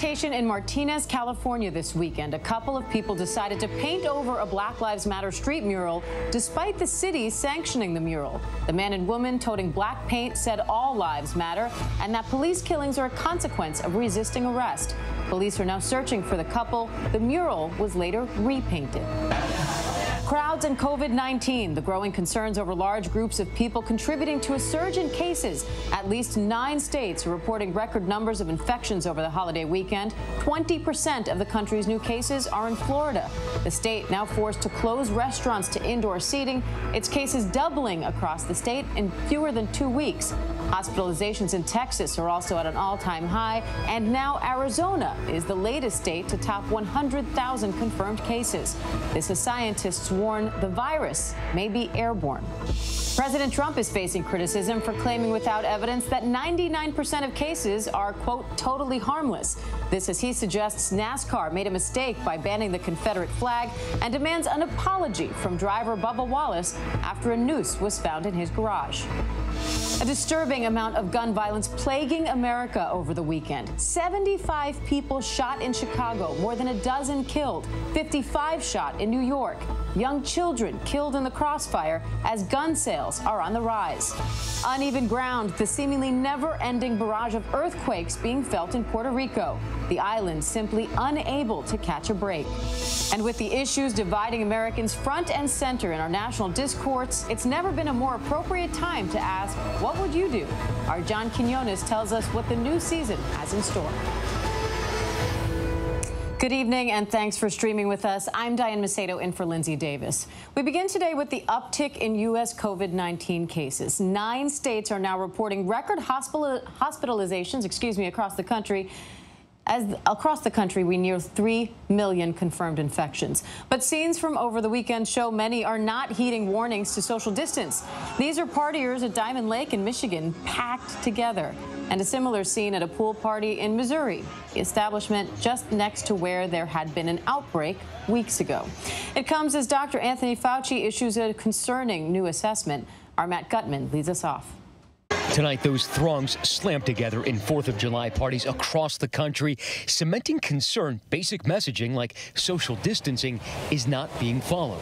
protestation in Martinez, California this weekend. A couple of people decided to paint over a Black Lives Matter street mural despite the city sanctioning the mural. The man and woman toting black paint said all lives matter and that police killings are a consequence of resisting arrest. Police are now searching for the couple. The mural was later repainted. Crowds and COVID-19, the growing concerns over large groups of people contributing to a surge in cases. At least 9 states are reporting record numbers of infections over the holiday weekend. 20% of the country's new cases are in Florida. The state now forced to close restaurants to indoor seating. Its cases doubling across the state in fewer than 2 weeks. Hospitalizations in Texas are also at an all-time high. And now Arizona is the latest state to top 100,000 confirmed cases. This is scientists' warn the virus may be airborne. President Trump is facing criticism for claiming without evidence that 99% of cases are, quote, totally harmless. This as he suggests NASCAR made a mistake by banning the Confederate flag and demands an apology from driver Bubba Wallace after a noose was found in his garage. A disturbing amount of gun violence plaguing America over the weekend. 75 people shot in Chicago, more than a dozen killed, 55 shot in New York. Young children killed in the crossfire as gun sales are on the rise. Uneven ground, the seemingly never-ending barrage of earthquakes being felt in Puerto Rico. The island simply unable to catch a break. And with the issues dividing Americans front and center in our national discourse, it's never been a more appropriate time to ask, what would you do? Our John Quinones tells us what the new season has in store. Good evening, and thanks for streaming with us. I'm Diane Macedo in for Lindsey Davis. We begin today with the uptick in U.S. COVID-19 cases. 9 states are now reporting record hospitalizations, across the country. Across the country, we near 3 million confirmed infections. But scenes from over the weekend show many are not heeding warnings to social distance. These are partiers at Diamond Lake in Michigan, packed together. And a similar scene at a pool party in Missouri, the establishment just next to where there had been an outbreak weeks ago. It comes as Dr. Anthony Fauci issues a concerning new assessment. Our Matt Gutman leads us off. Tonight, those throngs slammed together in 4th of July parties across the country, cementing concern basic messaging like social distancing is not being followed.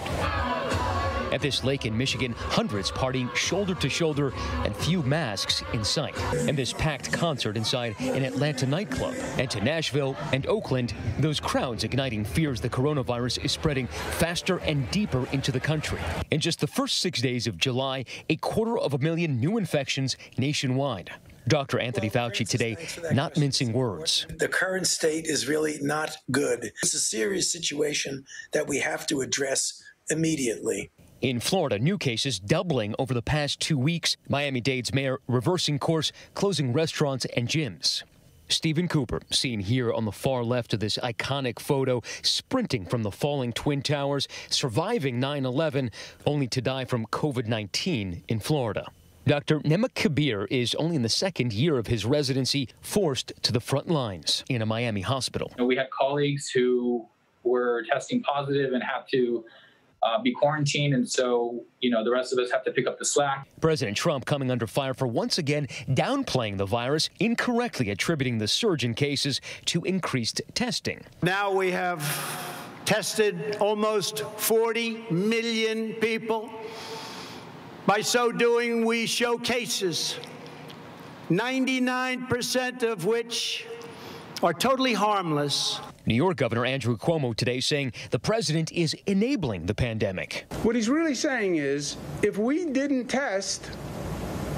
At this lake in Michigan, hundreds partying shoulder to shoulder and few masks in sight. And this packed concert inside an Atlanta nightclub. And to Nashville and Oakland, those crowds igniting fears the coronavirus is spreading faster and deeper into the country. In just the first 6 days of July, 250,000 new infections nationwide. Dr. Anthony Fauci today not mincing words. The current state is really not good. It's a serious situation that we have to address immediately. In Florida, new cases doubling over the past 2 weeks. Miami-Dade's mayor reversing course, closing restaurants and gyms. Stephen Cooper, seen here on the far left of this iconic photo, sprinting from the falling Twin Towers, surviving 9/11, only to die from COVID-19 in Florida. Dr. Nema Kabir is only in the 2nd year of his residency, forced to the front lines in a Miami hospital. We had colleagues who were testing positive and had to be quarantined, and so, the rest of us have to pick up the slack. President Trump coming under fire for once again downplaying the virus, incorrectly attributing the surge in cases to increased testing. Now we have tested almost 40 million people. By so doing, we show cases, 99% of which are totally harmless. New York Governor Andrew Cuomo today saying the president is enabling the pandemic. What he's really saying is, if we didn't test,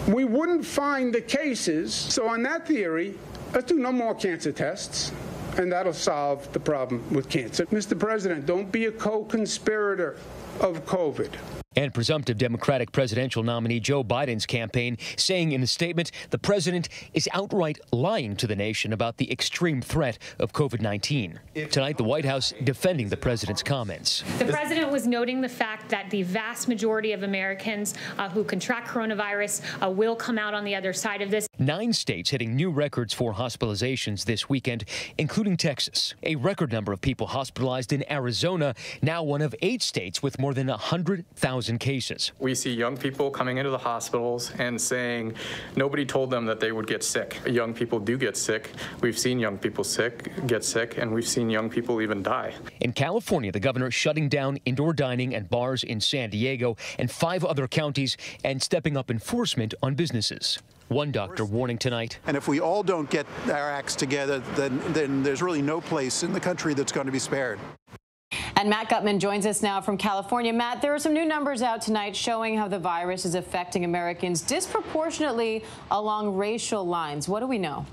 we wouldn't find the cases. So on that theory, let's do no more cancer tests, and that'll solve the problem with cancer. Mr. President, don't be a co-conspirator of COVID. And presumptive Democratic presidential nominee Joe Biden's campaign saying in a statement the president is outright lying to the nation about the extreme threat of COVID-19. Tonight, the White House defending the president's comments. The president was noting the fact that the vast majority of Americans who contract coronavirus will come out on the other side of this. 9 states hitting new records for hospitalizations this weekend, including Texas. A record number of people hospitalized in Arizona, now one of 8 states with more than 100,000. 1,000 cases. We see young people coming into the hospitals and saying nobody told them that they would get sick. Young people do get sick. We've seen young people get sick, and we've seen young people even die. In California, the governor is shutting down indoor dining and bars in San Diego and 5 other counties and stepping up enforcement on businesses. One doctor warning tonight. And if we all don't get our acts together, then there's really no place in the country that's going to be spared. And Matt Gutman joins us now from California. Matt, there are some new numbers out tonight showing how the virus is affecting Americans disproportionately along racial lines. What do we know?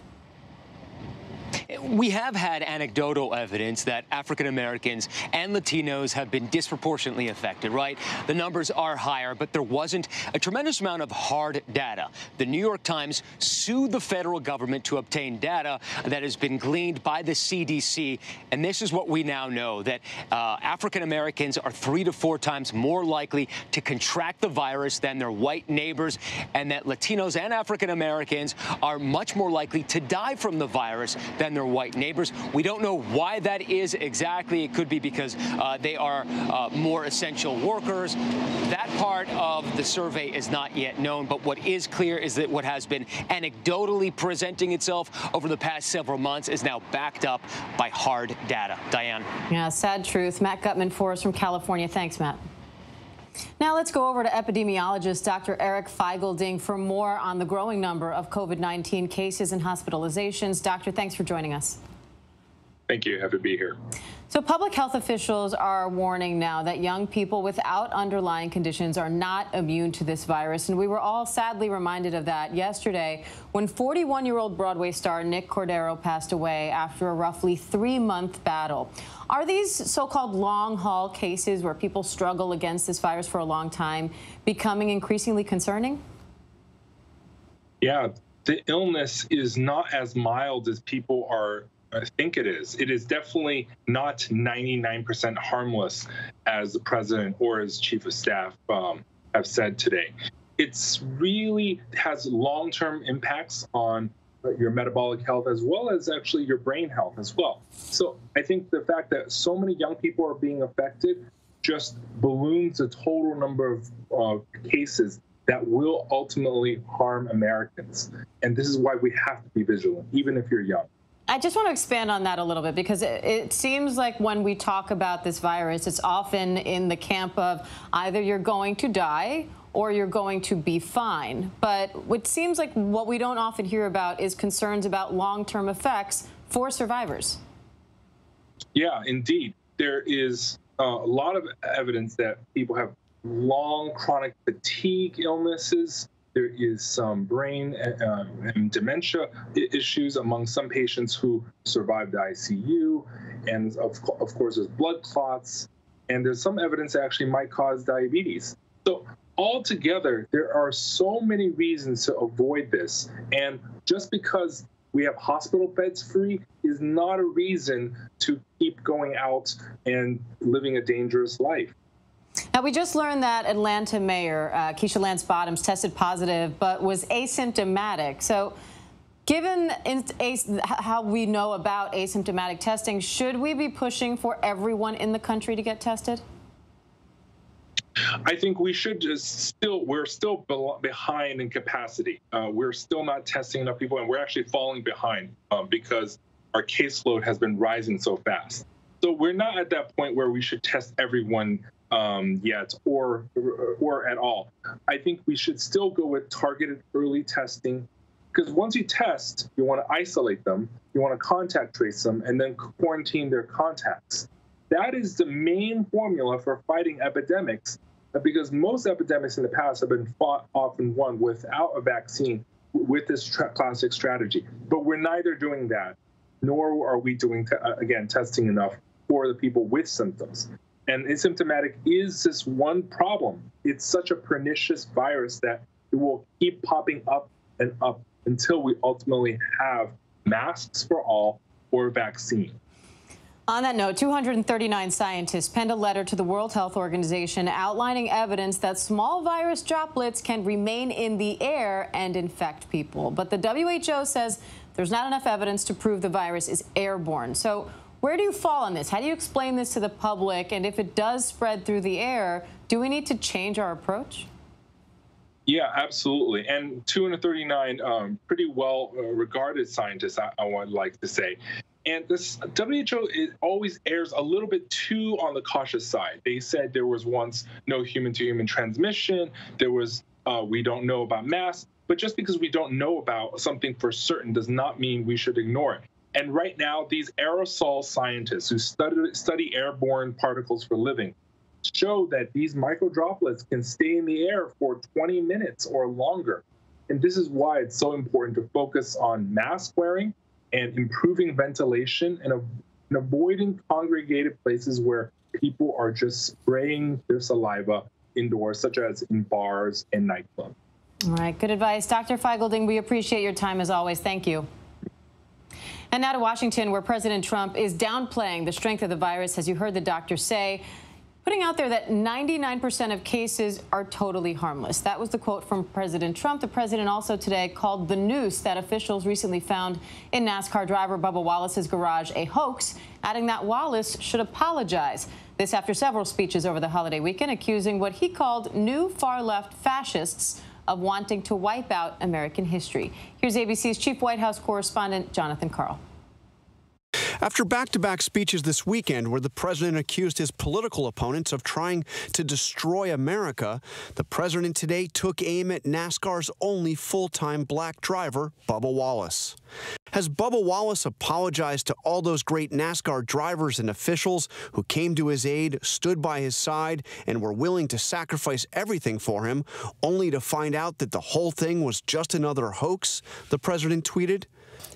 We have had anecdotal evidence that African Americans and Latinos have been disproportionately affected, right? The numbers are higher, but there wasn't a tremendous amount of hard data. The New York Times sued the federal government to obtain data that has been gleaned by the CDC, and this is what we now know, that African Americans are 3 to 4 times more likely to contract the virus than their white neighbors, and that Latinos and African Americans are much more likely to die from the virus than their white neighbors. We don't know why that is exactly. It could be because they are more essential workers. That part of the survey is not yet known, but what is clear is that what has been anecdotally presenting itself over the past several months is now backed up by hard data. Diane. Yeah, sad truth. Matt Gutman for us from California. Thanks, Matt. Now let's go over to epidemiologist Dr. Eric Feigelding for more on the growing number of COVID-19 cases and hospitalizations. Doctor, thanks for joining us. Thank you. Happy to be here. So public health officials are warning now that young people without underlying conditions are not immune to this virus. And we were all sadly reminded of that yesterday when 41-year-old Broadway star Nick Cordero passed away after a roughly 3-month battle. Are these so-called long-haul cases where people struggle against this virus for a long time becoming increasingly concerning? Yeah, the illness is not as mild as people are I think it is. It is definitely not 99% harmless, as the president or his chief of staff have said today. It's really has long-term impacts on your metabolic health as well as actually your brain health as well. So I think the fact that so many young people are being affected just balloons the total number of cases that will ultimately harm Americans. And this is why we have to be vigilant, even if you're young. I just want to expand on that a little bit, because it seems like when we talk about this virus, it's often in the camp of either you're going to die or you're going to be fine. But it seems like what we don't often hear about is concerns about long-term effects for survivors. Yeah, indeed. There is a lot of evidence that people have long chronic fatigue illnesses. There is some brain and dementia issues among some patients who survived the ICU, and of course there's blood clots, and there's some evidence that actually might cause diabetes. So altogether, there are so many reasons to avoid this, and just because we have hospital beds free is not a reason to keep going out and living a dangerous life. Now, we just learned that Atlanta Mayor Keisha Lance Bottoms tested positive but was asymptomatic. So given how we know about asymptomatic testing, should we be pushing for everyone in the country to get tested? I think we should we're still behind in capacity. We're still not testing enough people, and we're actually falling behind because our caseload has been rising so fast. So we're not at that point where we should test everyone yet or at all. I think we should still go with targeted early testing, because once you test, you want to isolate them, you want to contact trace them, and then quarantine their contacts. That is the main formula for fighting epidemics, because most epidemics in the past have been fought off and won without a vaccine with this classic strategy. But we're neither doing that, nor are we doing, again, testing enough for the people with symptoms. And asymptomatic is this one problem. It's such a pernicious virus that it will keep popping up and up until we ultimately have masks for all or vaccine. On that note, 239 scientists penned a letter to the World Health Organization outlining evidence that small virus droplets can remain in the air and infect people. But the WHO says there's not enough evidence to prove the virus is airborne. So Where do you fall on this? How do you explain this to the public? And if it does spread through the air, do we need to change our approach? Yeah, absolutely. And 239 pretty well-regarded scientists, I would like to say. And this WHO always errs a little bit too on the cautious side. They said there was once no human-to-human transmission. There was we don't know about masks. But just because we don't know about something for certain does not mean we should ignore it. And right now, these aerosol scientists who study airborne particles for a living show that these microdroplets can stay in the air for 20 minutes or longer. And this is why it's so important to focus on mask wearing and improving ventilation and avoiding congregated places where people are just spraying their saliva indoors, such as in bars and nightclubs. All right, good advice. Dr. Feigelding, we appreciate your time as always. Thank you. And now to Washington, where President Trump is downplaying the strength of the virus, as you heard the doctor say, putting out there that 99% of cases are totally harmless. That was the quote from President Trump. The president also today called the noose that officials recently found in NASCAR driver Bubba Wallace's garage a hoax, adding that Wallace should apologize. This after several speeches over the holiday weekend accusing what he called new far-left fascists of wanting to wipe out American history. Here's ABC's chief White House correspondent, Jonathan Karl. After back-to-back speeches this weekend where the president accused his political opponents of trying to destroy America, the president today took aim at NASCAR's only full-time black driver, Bubba Wallace. Has Bubba Wallace apologized to all those great NASCAR drivers and officials who came to his aid, stood by his side, and were willing to sacrifice everything for him, only to find out that the whole thing was just another hoax? The president tweeted.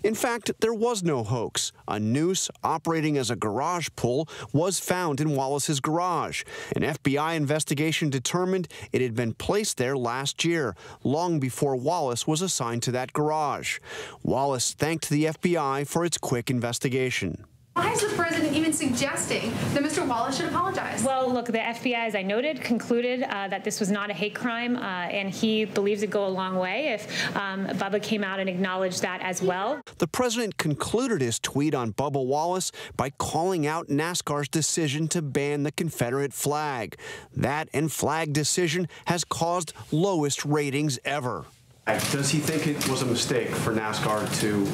In fact, there was no hoax. A noose operating as a garage pull was found in Wallace's garage. An FBI investigation determined it had been placed there last year, long before Wallace was assigned to that garage. Wallace thanked the FBI for its quick investigation. Why is the president even suggesting that Mr. Wallace should apologize? Well, look, the FBI, as I noted, concluded that this was not a hate crime, and he believes it'd go a long way if Bubba came out and acknowledged that as well. The president concluded his tweet on Bubba Wallace by calling out NASCAR's decision to ban the Confederate flag. That and flag decision has caused lowest ratings ever. Does he think it was a mistake for NASCAR to...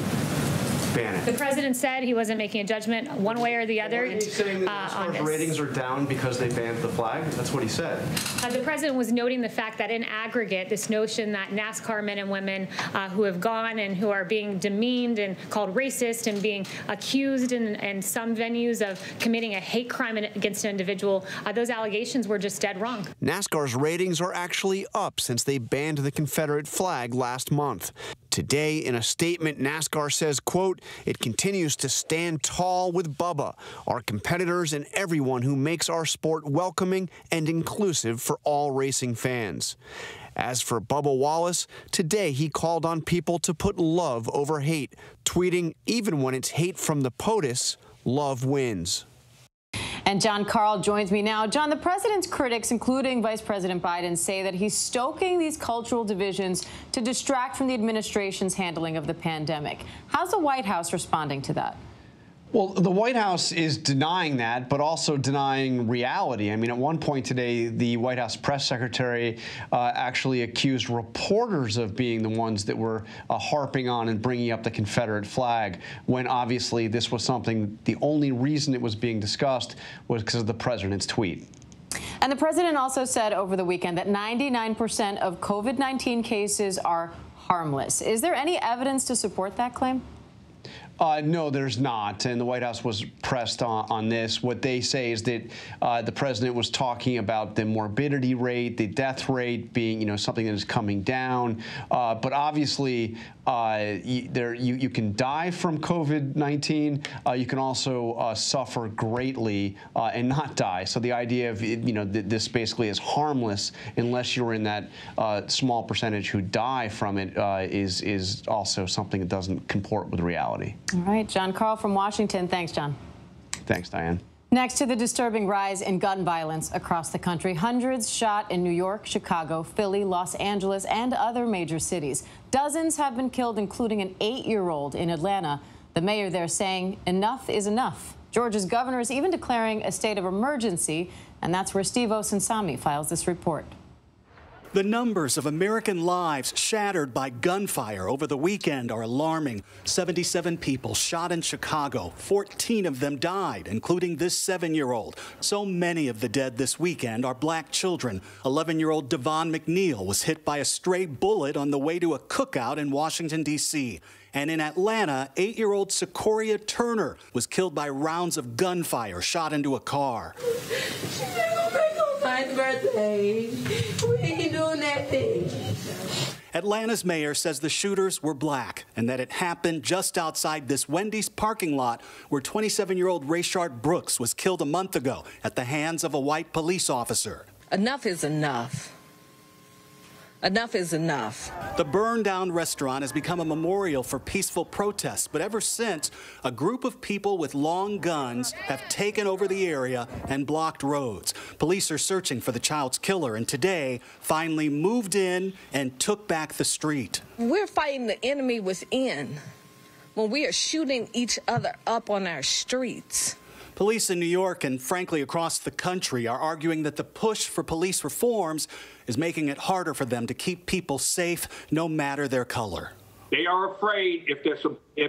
The president said he wasn't making a judgment one way or the other. Well, he's saying that NASCAR's ratings are down because they banned the flag. That's what he said. The president was noting the fact that in aggregate, this notion that NASCAR men and women who have gone and who are being demeaned and called racist and being accused in some venues of committing a hate crime against an individual, those allegations were just dead wrong. NASCAR's ratings are actually up since they banned the Confederate flag last month. Today, in a statement, NASCAR says, quote, "It continues to stand tall with Bubba, our competitors, and everyone who makes our sport welcoming and inclusive for all racing fans." As for Bubba Wallace, today he called on people to put love over hate, tweeting, "Even when it's hate from the POTUS, love wins." And John Karl joins me now. John, the president's critics, including Vice President Biden, say that he's stoking these cultural divisions to distract from the administration's handling of the pandemic. How's the White House responding to that? Well, the White House is denying that, but also denying reality. I mean, at one point today, the White House press secretary actually accused reporters of being the ones that were harping on and bringing up the Confederate flag, when obviously this was something, the only reason it was being discussed was because of the president's tweet. And the president also said over the weekend that 99% of COVID-19 cases are harmless. Is there any evidence to support that claim? No, there's not, and the White House was pressed on this. What they say is that the president was talking about the morbidity rate, the death rate being, you know, something that is coming down. But obviously, you can die from COVID-19. You can also suffer greatly and not die. So the idea of, you know, this basically is harmless unless you're in that small percentage who die from it is also something that doesn't comport with reality. All right, John Karl from Washington. Thanks, John. Thanks, Diane. Next to the disturbing rise in gun violence across the country, hundreds shot in New York, Chicago, Philly, Los Angeles, and other major cities. Dozens have been killed, including an 8-year-old in Atlanta. The mayor there saying enough is enough. Georgia's governor is even declaring a state of emergency, and that's where Steve Osunsami files this report. The numbers of American lives shattered by gunfire over the weekend are alarming. 77 people shot in Chicago. 14 of them died, including this 7-year-old. So many of the dead this weekend are black children. 11-year-old Devon McNeil was hit by a stray bullet on the way to a cookout in Washington, D.C. And in Atlanta, 8-year-old Secoria Turner was killed by rounds of gunfire shot into a car. My birthday. We ain't doing that thing. Atlanta's mayor says the shooters were black and that it happened just outside this Wendy's parking lot where 27-year-old Rayshard Brooks was killed a month ago at the hands of a white police officer. Enough is enough. Enough is enough. The burned-down restaurant has become a memorial for peaceful protests, but ever since, a group of people with long guns have taken over the area and blocked roads. Police are searching for the child's killer, and today finally moved in and took back the street. We're fighting the enemy within when we are shooting each other up on our streets. Police in New York and, frankly, across the country are arguing that the push for police reforms is making it harder for them to keep people safe, no matter their color. They are afraid if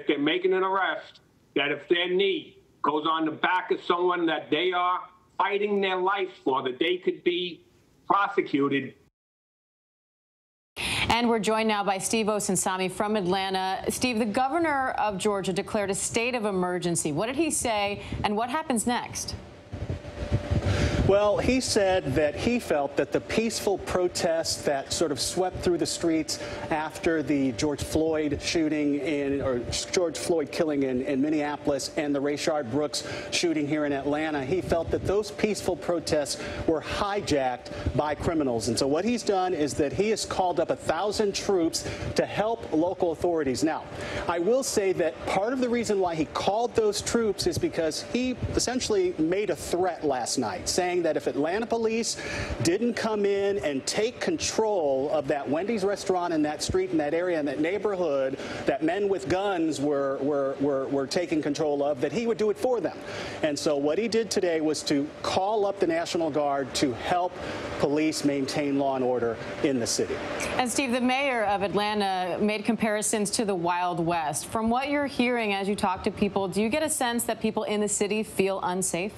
they're making an arrest, that if their knee goes on the back of someone that they are fighting their life for, that they could be prosecuted. And we're joined now by Steve Osunsami from Atlanta. Steve, the governor of Georgia declared a state of emergency. What did he say, and what happens next? Well, he said that he felt that the peaceful protests that sort of swept through the streets after the George Floyd shooting or George Floyd killing in Minneapolis and the Rayshard Brooks shooting here in Atlanta, he felt that those peaceful protests were hijacked by criminals. And so what he's done is that he has called up 1,000 troops to help local authorities. Now, I will say that part of the reason why he called those troops is because he essentially made a threat last night, saying that if Atlanta police didn't come in and take control of that Wendy's restaurant and that street and that area and that neighborhood that men with guns were taking control of, that he would do it for them. And so what he did today was to call up the National Guard to help police maintain law and order in the city. And Steve, the mayor of Atlanta made comparisons to the Wild West. From what you're hearing as you talk to people, do you get a sense that people in the city feel unsafe?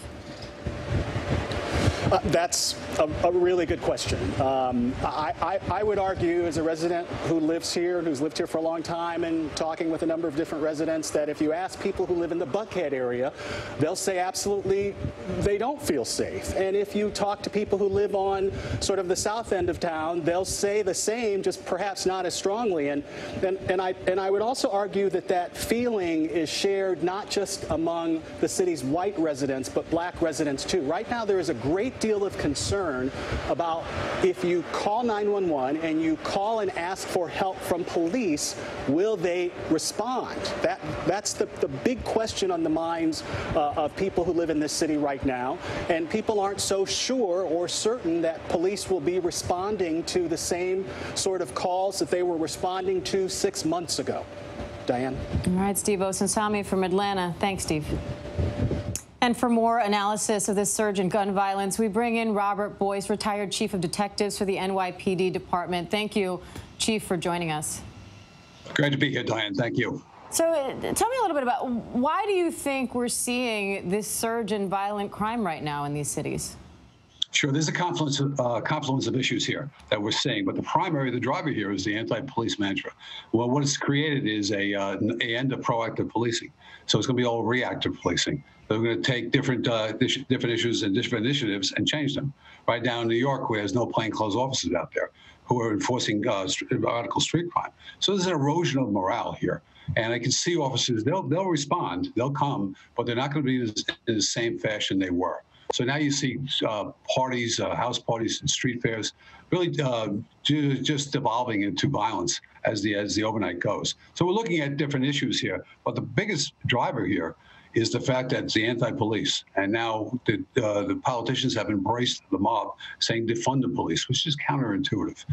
That's a really good question. I would argue, as a resident who lives here, who's lived here for a long time, and talking with a number of different residents, that if you ask people who live in the Buckhead area, they'll say absolutely they don't feel safe. And if you talk to people who live on sort of the south end of town, they'll say the same, just perhaps not as strongly. And I would also argue that that feeling is shared not just among the city's white residents, but black residents too. Right now, there is a great deal of concern about if you call 911 and you call and ask for help from police, will they respond? That's the big question on the minds of people who live in this city right now, and people aren't so sure or certain that police will be responding to the same sort of calls that they were responding to 6 months ago. Diane. All right, Steve Osunsami from Atlanta. Thanks, Steve. And for more analysis of this surge in gun violence, we bring in Robert Boyce, retired chief of detectives for the NYPD department. Thank you, Chief, for joining us. Great to be here, Diane. Thank you. So tell me a little bit about why do you think we're seeing this surge in violent crime right now in these cities? Sure, there's a confluence of issues here that we're seeing, but the driver here is the anti-police mantra. Well, what it's created is a end of proactive policing. So it's going to be all reactive policing. They're going to take different issues and different initiatives and change them. Right now in New York, where there's no plainclothes officers out there who are enforcing radical street crime. So there's an erosion of morale here. And I can see officers, they'll respond, they'll come, but they're not going to be in the same fashion they were. So now you see parties, house parties, and street fairs really just devolving into violence as the overnight goes. So we're looking at different issues here, but the biggest driver here is the fact that it's the anti-police. And now the politicians have embraced the mob, saying defund the police, which is counterintuitive.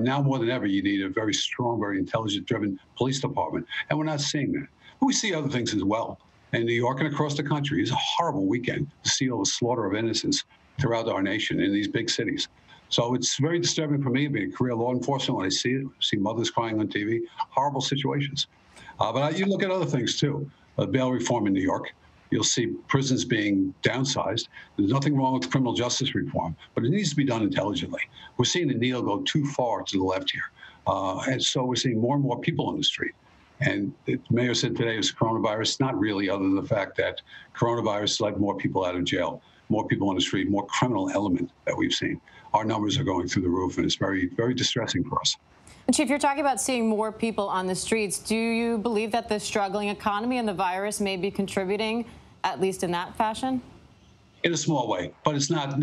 Now more than ever, you need a very strong, very intelligent-driven police department, and we're not seeing that. But we see other things as well. in New York and across the country. It was a horrible weekend to see all the slaughter of innocents throughout our nation in these big cities. So it's very disturbing for me, being a career law enforcement, when I see it, see mothers crying on TV, horrible situations. But you look at other things, too. Bail reform in New York. You'll see prisons being downsized. There's nothing wrong with criminal justice reform, but it needs to be done intelligently. We're seeing the needle go too far to the left here. And so we're seeing more and more people on the street. And the mayor said today it's coronavirus, not really, other than the fact that coronavirus led more people out of jail, more people on the street, more criminal element that we've seen. Our numbers are going through the roof, and it's very, very distressing for us. Chief, you're talking about seeing more people on the streets. Do you believe that the struggling economy and the virus may be contributing, at least in that fashion? In a small way, but it's not in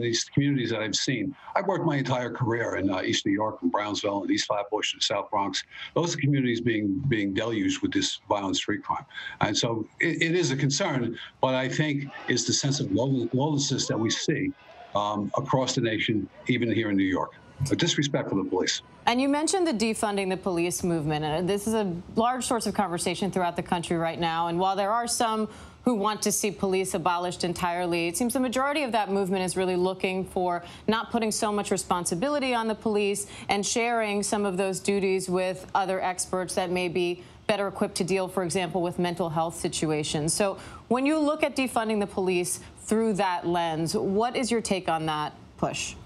these communities that I've seen. I've worked my entire career in East New York and Brownsville and East Flatbush and South Bronx. Those are communities being deluged with this violent street crime. And so it is a concern, but I think it's the sense of lawlessness that we see across the nation, even here in New York. A disrespect for the police. And you mentioned the defunding the police movement. This is a large source of conversation throughout the country right now. And while there are some who want to see police abolished entirely, it seems the majority of that movement is really looking for not putting so much responsibility on the police and sharing some of those duties with other experts that may be better equipped to deal, for example, with mental health situations. So when you look at defunding the police through that lens, what is your take on that push?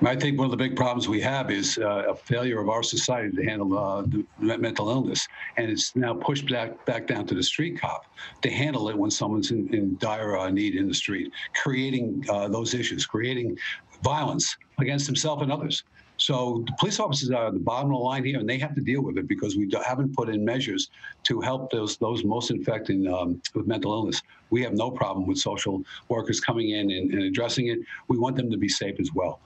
I think one of the big problems we have is a failure of our society to handle the mental illness. And it's now pushed back down to the street cop to handle it when someone's in dire need in the street, creating those issues, creating violence against himself and others. So the police officers are at the bottom of the line here, and they have to deal with it because we haven't put in measures to help those most infected with mental illness. We have no problem with social workers coming in and addressing it. We want them to be safe as well.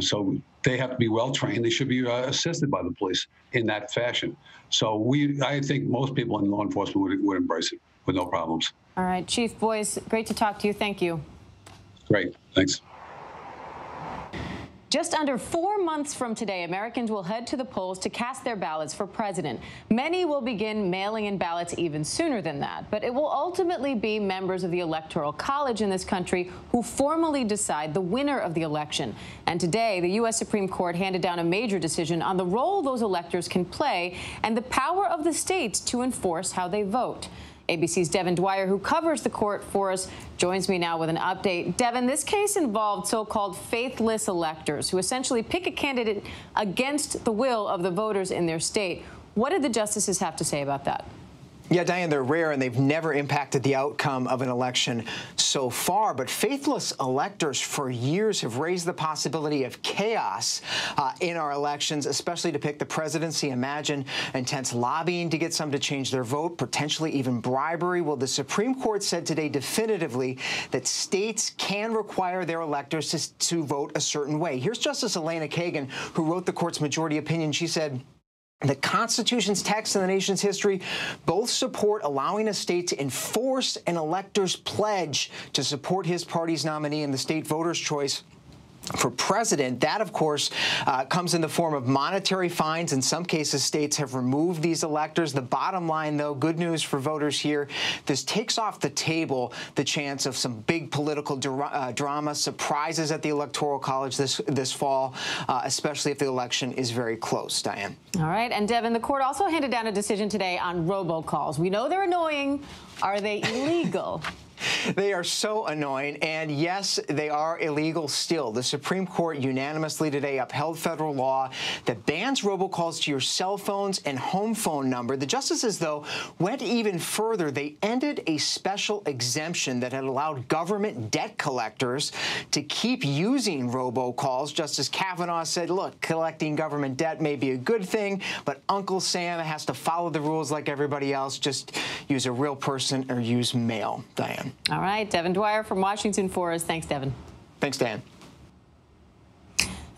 So they have to be well-trained. They should be assisted by the police in that fashion. So I think most people in law enforcement would embrace it with no problems. All right, Chief Boyce, great to talk to you. Thank you. Great. Thanks. Just under 4 months from today, Americans will head to the polls to cast their ballots for president. Many will begin mailing in ballots even sooner than that, but it will ultimately be members of the Electoral College in this country who formally decide the winner of the election. And today, the U.S. Supreme Court handed down a major decision on the role those electors can play and the power of the states to enforce how they vote. ABC's Devin Dwyer, who covers the court for us, joins me now with an update. Devin, this case involved so-called faithless electors who essentially pick a candidate against the will of the voters in their state. What did the justices have to say about that? Yeah, Diane, they're rare, and they've never impacted the outcome of an election so far. But faithless electors for years have raised the possibility of chaos in our elections, especially to pick the presidency. Imagine intense lobbying to get some to change their vote, potentially even bribery. Well, the Supreme Court said today definitively that states can require their electors to vote a certain way. Here's Justice Elena Kagan, who wrote the court's majority opinion. She said, "The Constitution's text and the nation's history both support allowing a state to enforce an elector's pledge to support his party's nominee in the state voters' choice for president." That, of course, comes in the form of monetary fines. In some cases, states have removed these electors. The bottom line, though, good news for voters here: this takes off the table the chance of some big political drama, surprises at the Electoral College this fall, especially if the election is very close, Diane. All right. And, Devin, the court also handed down a decision today on robocalls. We know they're annoying. Are they illegal? They are so annoying, and yes, they are illegal still. The Supreme Court unanimously today upheld federal law that bans robocalls to your cell phones and home phone number. The justices, though, went even further. They ended a special exemption that had allowed government debt collectors to keep using robocalls. Justice Kavanaugh said, look, collecting government debt may be a good thing, but Uncle Sam has to follow the rules like everybody else. Just use a real person or use mail, Diane. All right. Devin Dwyer from Washington for us. Thanks, Devin. Thanks, Dan.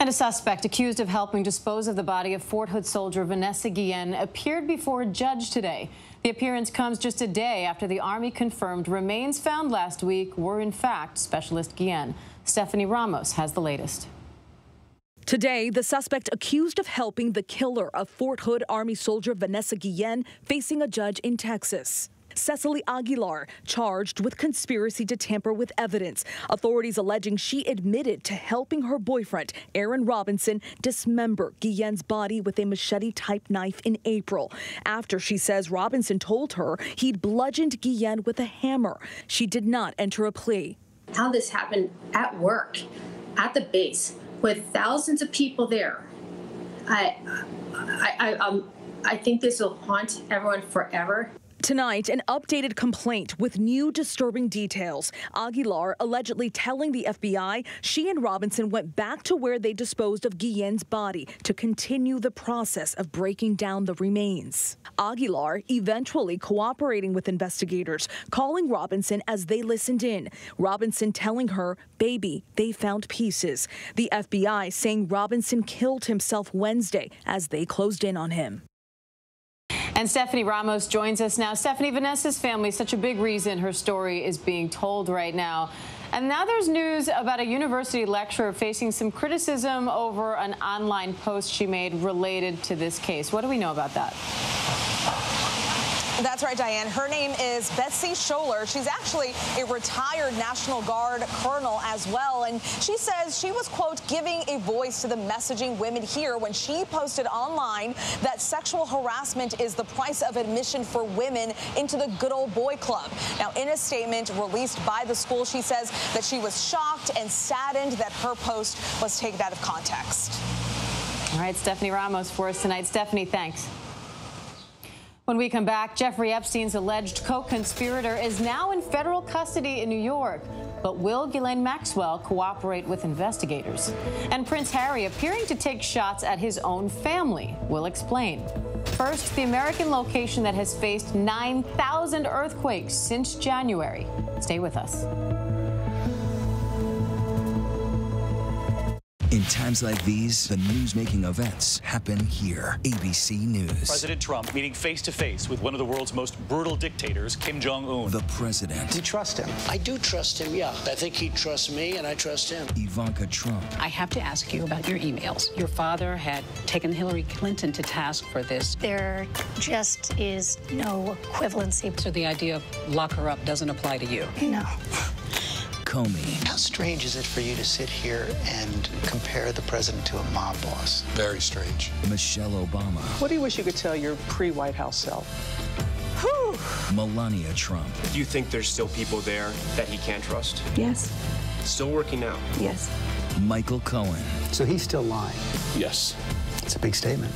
And a suspect accused of helping dispose of the body of Fort Hood soldier Vanessa Guillen appeared before a judge today. The appearance comes just a day after the Army confirmed remains found last week were, in fact, Specialist Guillen. Stephanie Ramos has the latest. Today, the suspect accused of helping the killer of Fort Hood Army soldier Vanessa Guillen facing a judge in Texas. Cecily Aguilar charged with conspiracy to tamper with evidence. Authorities alleging she admitted to helping her boyfriend, Aaron Robinson, dismember Guillen's body with a machete-type knife in April, after she says Robinson told her he'd bludgeoned Guillen with a hammer. She did not enter a plea. How this happened at work, at the base, with thousands of people there. I think this will haunt everyone forever. Tonight, an updated complaint with new disturbing details. Aguilar allegedly telling the FBI she and Robinson went back to where they disposed of Guillen's body to continue the process of breaking down the remains. Aguilar eventually cooperating with investigators, calling Robinson as they listened in. Robinson telling her, "Baby, they found pieces." The FBI saying Robinson killed himself Wednesday as they closed in on him. And Stephanie Ramos joins us now. Stephanie, Vanessa's family, such a big reason her story is being told right now. And now there's news about a university lecturer facing some criticism over an online post she made related to this case. What do we know about that? That's right, Diane. Her name is Betsy Schoeller. She's actually a retired National Guard colonel as well. And she says she was, quote, giving a voice to the messaging women here when she posted online that sexual harassment is the price of admission for women into the good old boy club. Now, in a statement released by the school, she says that she was shocked and saddened that her post was taken out of context. All right, Stephanie Ramos for us tonight. Stephanie, thanks. When we come back, Jeffrey Epstein's alleged co-conspirator is now in federal custody in New York. But will Ghislaine Maxwell cooperate with investigators? And Prince Harry appearing to take shots at his own family. We'll explain. First, the American location that has faced 9,000 earthquakes since January. Stay with us. In times like these, the news-making events happen here. ABC News. President Trump meeting face-to-face with one of the world's most brutal dictators, Kim Jong-un. The president. Do you trust him? I do trust him, yeah. I think he trusts me, and I trust him. Ivanka Trump. I have to ask you about your emails. Your father had taken Hillary Clinton to task for this. There just is no equivalency. So the idea of lock her up doesn't apply to you? No. Comey. How strange is it for you to sit here and compare the president to a mob boss? Very strange. Michelle Obama. What do you wish you could tell your pre-White House self? Whew. Melania Trump. Do you think there's still people there that he can't trust? Yes. Still working out? Yes. Michael Cohen. So he's still lying? Yes. It's a big statement.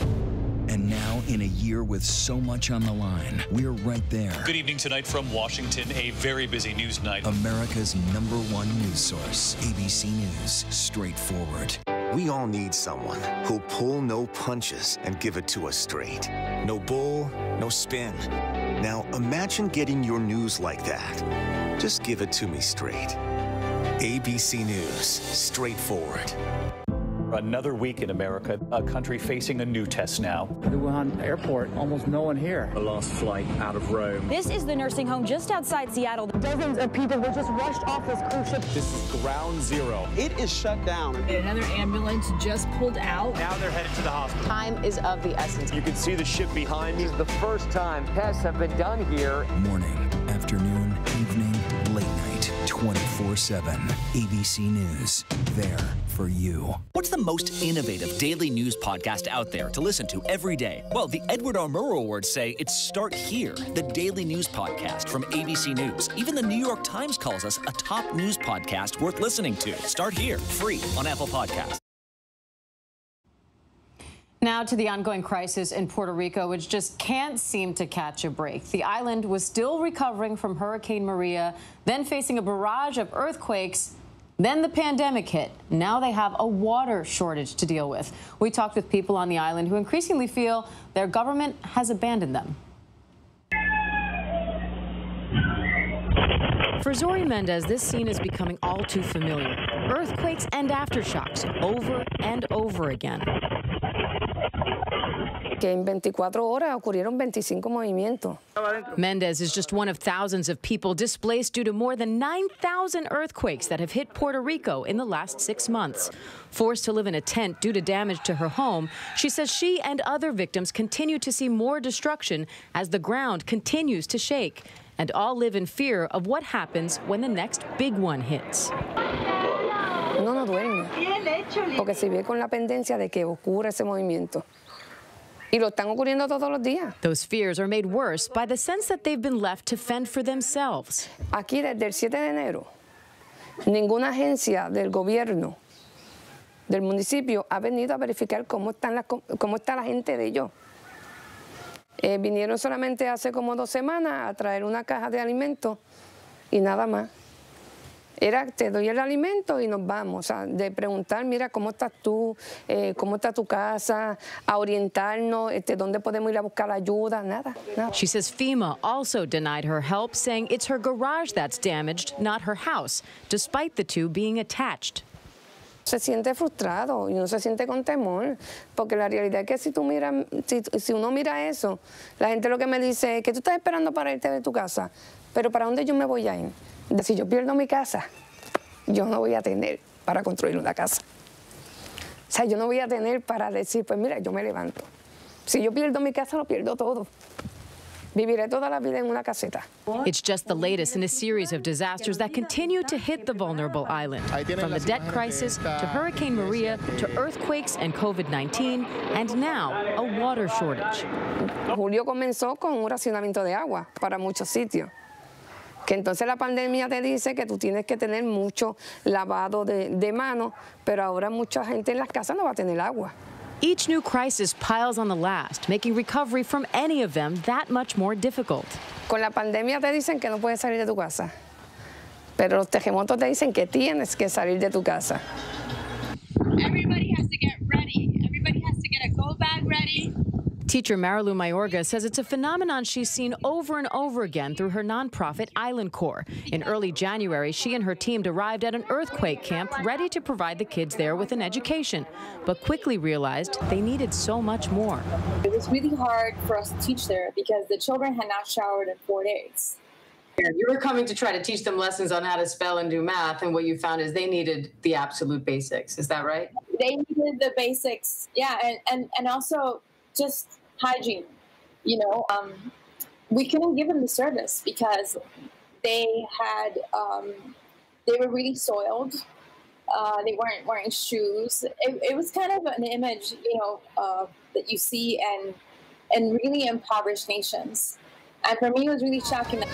And now, in a year with so much on the line, we're right there. Good evening tonight from Washington, a very busy news night. America's #1 news source, ABC News, straightforward. We all need someone who'll pull no punches and give it to us straight. No bull, no spin. Now, imagine getting your news like that. Just give it to me straight. ABC News, straightforward. Another week in America, a country facing a new test now. The Wuhan airport, almost no one here. The last flight out of Rome. This is the nursing home just outside Seattle. Dozens of people were just rushed off this cruise ship. This is ground zero. It is shut down. Another ambulance just pulled out. Now they're headed to the hospital. Time is of the essence. You can see the ship behind me. This is the first time tests have been done here. Morning, afternoon, evening, late night, 24/7. ABC News, there for you. What's the most innovative daily news podcast out there to listen to every day? Well, the Edward R. Murrow Awards say it's Start Here, the daily news podcast from ABC News. Even the New York Times calls us a top news podcast worth listening to. Start Here, free on Apple Podcasts. Now to the ongoing crisis in Puerto Rico, which just can't seem to catch a break. The island was still recovering from Hurricane Maria, then facing a barrage of earthquakes, then the pandemic hit. Now they have a water shortage to deal with. We talked with people on the island who increasingly feel their government has abandoned them. For Zory Mendez, this scene is becoming all too familiar. Earthquakes and aftershocks over and over again. Mendez is just one of thousands of people displaced due to more than 9,000 earthquakes that have hit Puerto Rico in the last 6 months. Forced to live in a tent due to damage to her home, she says she and other victims continue to see more destruction as the ground continues to shake. and all live in fear of what happens when the next big one hits. No duerme, porque se vive con la pendencia de que ocurra ese movimiento. Those fears are made worse by the sense that they've been left to fend for themselves. Aquí desde el 7 de enero, ninguna agencia del gobierno, del municipio, ha venido a verificar cómo está la gente de ellos. Vinieron solamente hace como 2 semanas a traer una caja de alimentos y nada más. Era, te doy el alimento y nos vamos, o sea, de preguntar, mira, ¿cómo estás tú? ¿Cómo está tu casa? A orientarnos, ¿dónde podemos ir a buscar ayuda? Nada, nada. She says FEMA also denied her help, saying it's her garage that's damaged, not her house, despite the two being attached. Se siente frustrado y uno se siente con temor, porque la realidad es que si uno mira eso, la gente lo que me dice es que tú estás esperando para irte de tu casa, pero ¿para dónde yo me voy a ir? Si yo pierdo mi casa, yo no voy a tener para construir una casa. O sea, yo no voy a tener para decir, pues mira, yo me levanto. Si yo pierdo mi casa, lo pierdo todo. Viviré toda la vida en una caseta. It's just the latest in a series of disasters that continue to hit the vulnerable island. From the debt crisis to Hurricane Maria to earthquakes and COVID-19, and now a water shortage. Julio comenzó con un racionamiento de agua para muchos sitios. Que entonces la pandemia te dice que tú tienes que tener mucho lavado de manos, pero ahora mucha gente en las casas no va a tener agua. Each new crisis piles on the last, making recovery from any of them that much more difficult. Con la pandemia te dicen que no puedes salir de tu casa, pero los terremotos te dicen que tienes que salir de tu casa. Everybody has to get ready. Everybody has to get a go bag ready. Teacher Marilu Mayorga says it's a phenomenon she's seen over and over again through her nonprofit Island Corps. In early January, she and her team arrived at an earthquake camp ready to provide the kids there with an education, but quickly realized they needed so much more. It was really hard for us to teach there because the children had not showered in 4 days. You were coming to try to teach them lessons on how to spell and do math, and what you found is they needed the absolute basics. Is that right? They needed the basics, yeah, and also just hygiene, you know. We couldn't give them the service because they were really soiled. They weren't wearing shoes. It was kind of an image, you know, that you see in really impoverished nations. And for me, it was really shocking.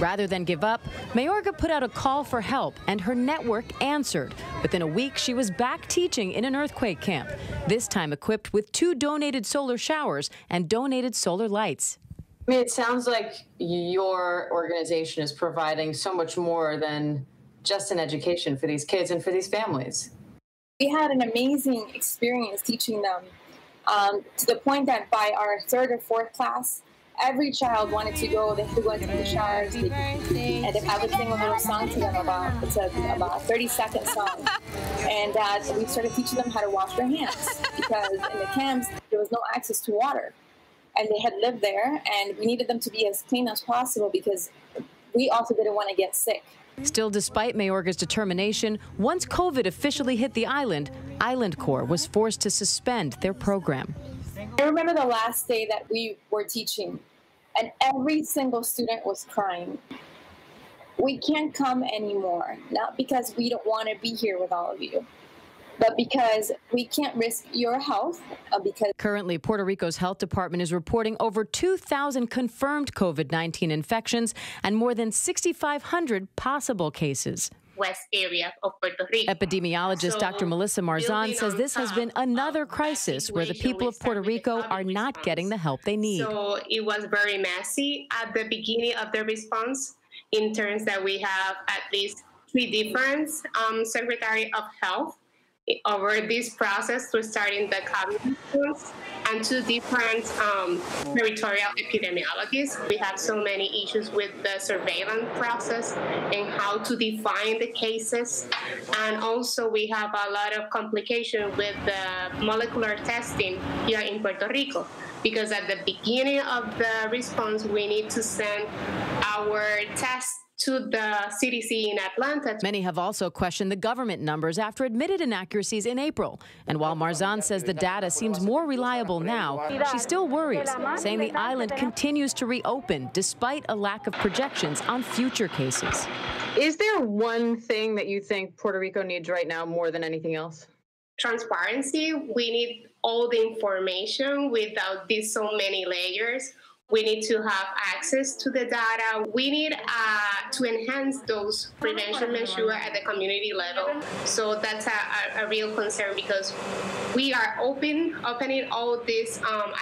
Rather than give up, Mayorga put out a call for help, and her network answered. Within a week, she was back teaching in an earthquake camp, this time equipped with 2 donated solar showers and donated solar lights. I mean, it sounds like your organization is providing so much more than just an education for these kids and for these families. We had an amazing experience teaching them, to the point that by our 3rd or 4th class, every child wanted to go. They had to go into the showers, and I would sing a little song to them about a 30-second song. And we started teaching them how to wash their hands, because in the camps there was no access to water, and they had lived there, and we needed them to be as clean as possible because we also didn't want to get sick. Still, despite Mayorga's determination, once COVID officially hit the island, Island Corps was forced to suspend their program. I remember the last day that we were teaching, and every single student was crying. We can't come anymore, not because we don't want to be here with all of you, but because we can't risk your health. Currently, Puerto Rico's health department is reporting over 2,000 confirmed COVID-19 infections and more than 6,500 possible cases. West area of Puerto Rico. Epidemiologist Dr. Melissa Marzan says this has been another crisis where the people of Puerto Rico are not getting the help they need. So it was very messy at the beginning of the response, in terms that we have at least 3 different Secretary of Health over this process to starting the COVID response, and 2 different territorial epidemiologists. We have so many issues with the surveillance process and how to define the cases. And also we have a lot of complications with the molecular testing here in Puerto Rico, because at the beginning of the response, we need to send our test to the CDC in Atlanta. Many have also questioned the government numbers after admitted inaccuracies in April. And while Marzan says the data seems more reliable now, she still worries, saying the island continues to reopen despite a lack of projections on future cases. Is there one thing that you think Puerto Rico needs right now more than anything else? Transparency. We need all the information without these so many layers. We need to have access to the data. We need to enhance those prevention measures at the community level. So that's a real concern, because we are opening all these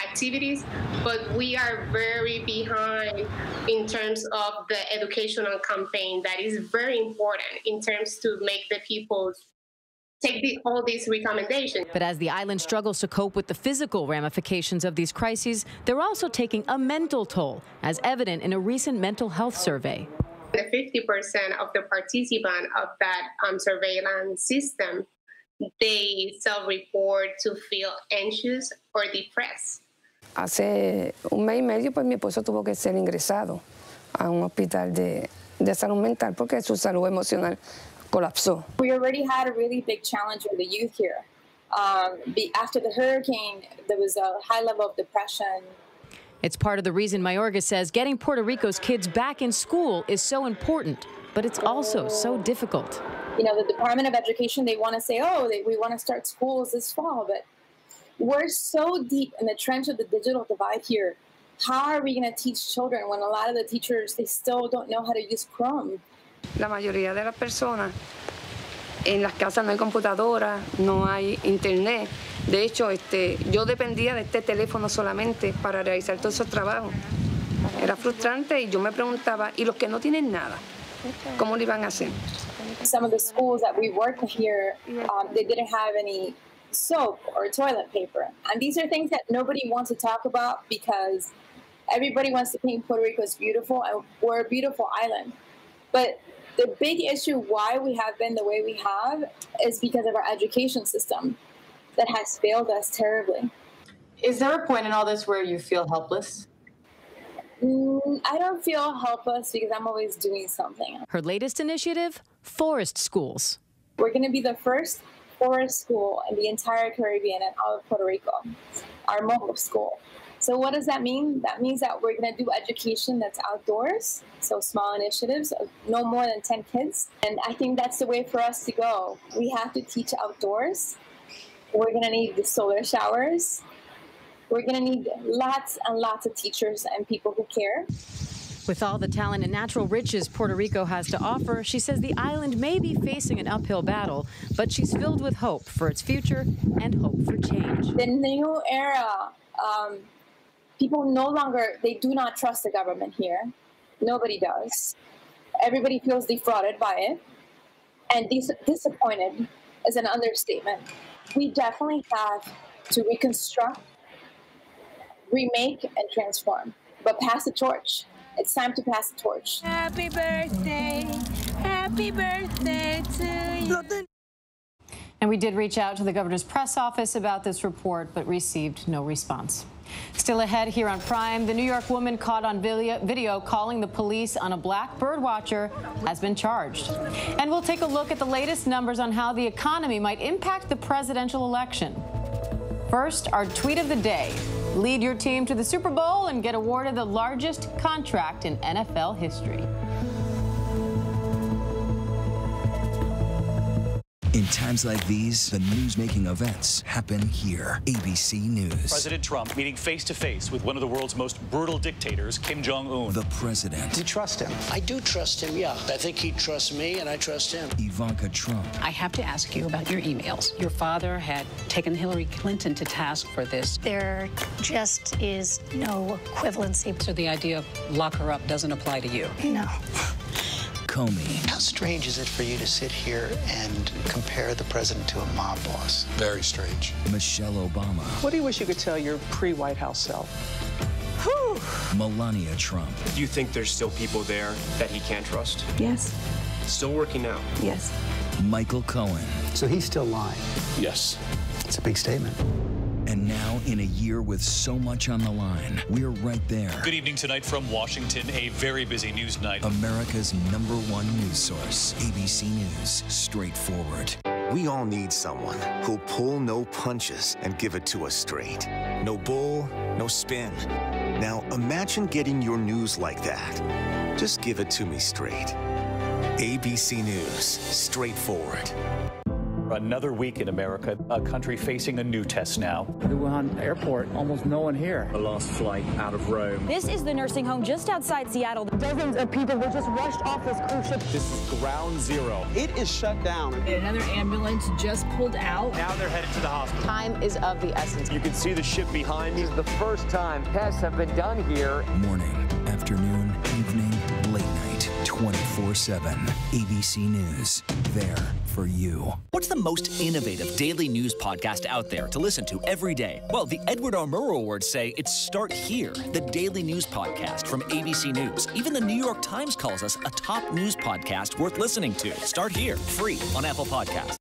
activities, but we are very behind in terms of the educational campaign that is very important in terms to make the people take all these recommendations. But as the island struggles to cope with the physical ramifications of these crises, they're also taking a mental toll, as evident in a recent mental health survey. The 50% of the participants of that surveillance system, they self-report to feel anxious or depressed. Hace un mes y medio, pues mi esposo tuvo que ser ingresado a un hospital de salud mental porque su salud emocional colapsó. We already had a really big challenge with the youth here. After the hurricane, there was a high level of depression. It's part of the reason Mayorga says getting Puerto Rico's kids back in school is so important, but it's also so difficult. You know, the Department of Education, they want to say, oh, we want to start schools this fall, but we're so deep in the trench of the digital divide here. How are we going to teach children when a lot of the teachers, they still don't know how to use Chrome? La mayoría de las personas en las casas no hay computadora, no hay internet. De hecho, yo dependía de este teléfono solamente para realizar todos esos trabajos. Era frustrante y yo me preguntaba, ¿y los que no tienen nada? ¿Cómo lo iban a hacer? Some of the schools that we work with here, they didn't have any soap or toilet paper. And these are things that nobody wants to talk about because everybody wants to think Puerto Rico is beautiful and we're a beautiful island. But the big issue why we have been the way we have is because of our education system that has failed us terribly. Is there a point in all this where you feel helpless? I don't feel helpless because I'm always doing something. Her latest initiative, forest schools. We're going to be the first forest school in the entire Caribbean and all of Puerto Rico, our Mojo school. So what does that mean? That means that we're going to do education that's outdoors, so small initiatives, of no more than 10 kids. And I think that's the way for us to go. We have to teach outdoors. We're going to need the solar showers. We're going to need lots and lots of teachers and people who care. With all the talent and natural riches Puerto Rico has to offer, she says the island may be facing an uphill battle, but she's filled with hope for its future and hope for change. The new era. People no longer, they do not trust the government here. Nobody does. Everybody feels defrauded by it. And disappointed is an understatement. We definitely have to reconstruct, remake, and transform. But pass the torch. It's time to pass the torch. Happy birthday to you. And we did reach out to the governor's press office about this report, but received no response. Still ahead here on Prime, the New York woman caught on video calling the police on a black bird watcher has been charged. And we'll take a look at the latest numbers on how the economy might impact the presidential election. First, our tweet of the day. Lead your team to the Super Bowl and get awarded the largest contract in NFL history. In times like these, the news-making events happen here. ABC News. President Trump meeting face-to-face with one of the world's most brutal dictators, Kim Jong-un. The president. Do you trust him? I do trust him, yeah. I think he trusts me, and I trust him. Ivanka Trump. I have to ask you about your emails. Your father had taken Hillary Clinton to task for this. There just is no equivalency. So the idea of lock her up doesn't apply to you? No. Comey. How strange is it for you to sit here and compare the president to a mob boss? Very strange. Michelle Obama. What do you wish you could tell your pre-White House self? Whew. Melania Trump. Do you think there's still people there that he can't trust? Yes. Still working out? Yes. Michael Cohen. So he's still lying? Yes. It's a big statement. And now, in a year with so much on the line, we're right there. Good evening tonight from Washington, a very busy news night. America's #1 news source, ABC News, straightforward. We all need someone who'll pull no punches and give it to us straight. No bull, no spin. Now, imagine getting your news like that. Just give it to me straight. ABC News, straightforward. Another week in America, a country facing a new test now. The Wuhan airport, almost no one here. The last flight out of Rome. This is the nursing home just outside Seattle. Dozens of people were just rushed off this cruise ship. This is ground zero. It is shut down. Another ambulance just pulled out. Now they're headed to the hospital. Time is of the essence. You can see the ship behind me. This is the first time tests have been done here. Morning, afternoon, evening, late night, 24/7. ABC News, there for you. What's the most innovative daily news podcast out there to listen to every day? Well, the Edward R. Murrow Awards say it's Start Here, the daily news podcast from ABC News. Even the New York Times calls us a top news podcast worth listening to. Start Here, free on Apple Podcasts.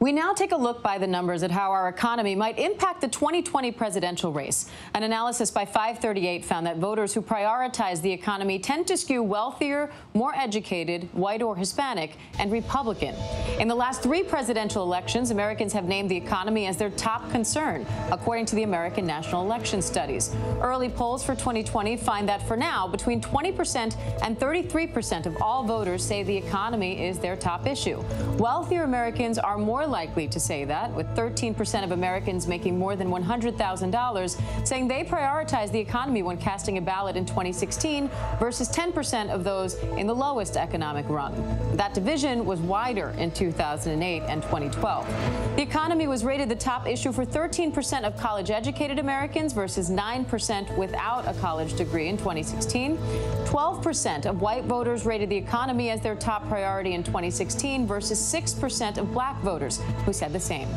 We now take a look by the numbers at how our economy might impact the 2020 presidential race. An analysis by 538 found that voters who prioritize the economy tend to skew wealthier, more educated, white or Hispanic, and Republican. In the last 3 presidential elections, Americans have named the economy as their top concern, according to the American National Election Studies. Early polls for 2020 find that for now, between 20% and 33% of all voters say the economy is their top issue. Wealthier Americans are more likely to say that, with 13% of Americans making more than $100,000 saying they prioritize the economy when casting a ballot in 2016 versus 10% of those in the lowest economic rung. That division was wider in 2008 and 2012. The economy was rated the top issue for 13% of college-educated Americans versus 9% without a college degree in 2016. 12% of white voters rated the economy as their top priority in 2016 versus 6% of black voters who said the same.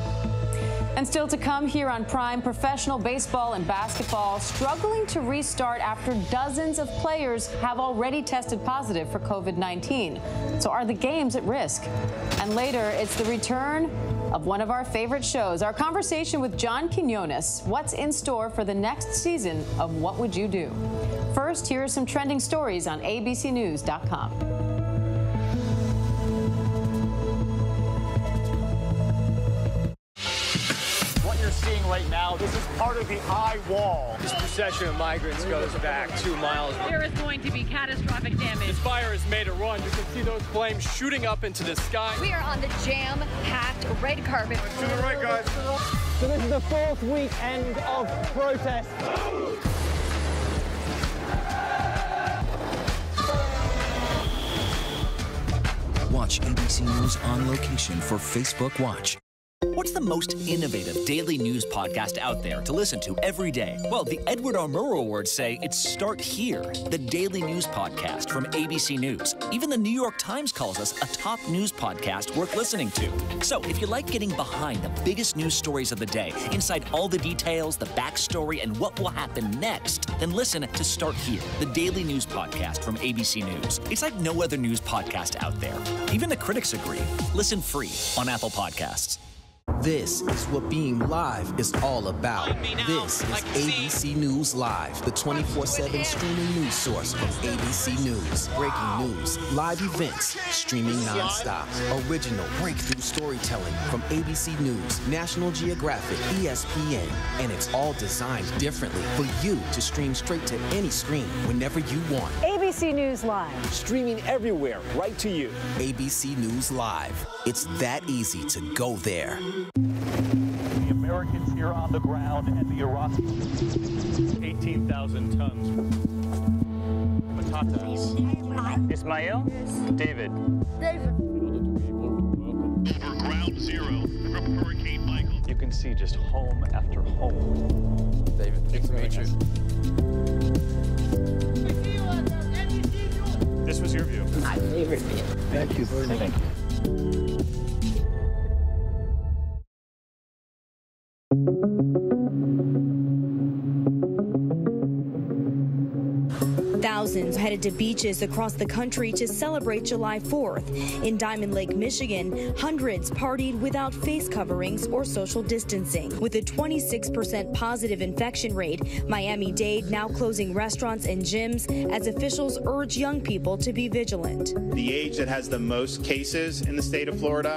And still to come here on Prime, professional baseball and basketball struggling to restart after dozens of players have already tested positive for COVID-19. So are the games at risk? And later, it's the return of one of our favorite shows, our conversation with John Quinones. What's in store for the next season of What Would You Do? First, here are some trending stories on abcnews.com. Right now, this is part of the eye wall. This procession of migrants goes back 2 miles. There is going to be catastrophic damage. This fire has made a run. You can see those flames shooting up into the sky. We are on the jam-packed red carpet. To the right, guys. So this is the 4th weekend of protest. Watch ABC News on location for Facebook Watch. What's the most innovative daily news podcast out there to listen to every day? Well, the Edward R. Murrow Awards say it's Start Here, the daily news podcast from ABC News. Even the New York Times calls us a top news podcast worth listening to. So if you like getting behind the biggest news stories of the day, inside all the details, the backstory, and what will happen next, then listen to Start Here, the daily news podcast from ABC News. It's like no other news podcast out there. Even the critics agree. Listen free on Apple Podcasts. This is what being live is all about. This is ABC News Live, the 24/7 streaming news source from ABC News. Breaking news, live events, streaming nonstop. Original breakthrough storytelling from ABC News, National Geographic, ESPN. And it's all designed differently for you to stream straight to any screen whenever you want. ABC News Live. Streaming everywhere, right to you. ABC News Live. It's that easy to go there. The Americans here on the ground and the Iraqis. 18,000 tons. Patatas. Ismail? David. David. Over ground zero from Hurricane Michael. You can see just home after home. David, it's me too. This was your view. My favorite view. Thank you very much. Thousands headed to beaches across the country to celebrate July 4th. In Diamond Lake, Michigan, hundreds partied without face coverings or social distancing. With a 26% positive infection rate, Miami-Dade now closing restaurants and gyms as officials urge young people to be vigilant. The age that has the most cases in the state of Florida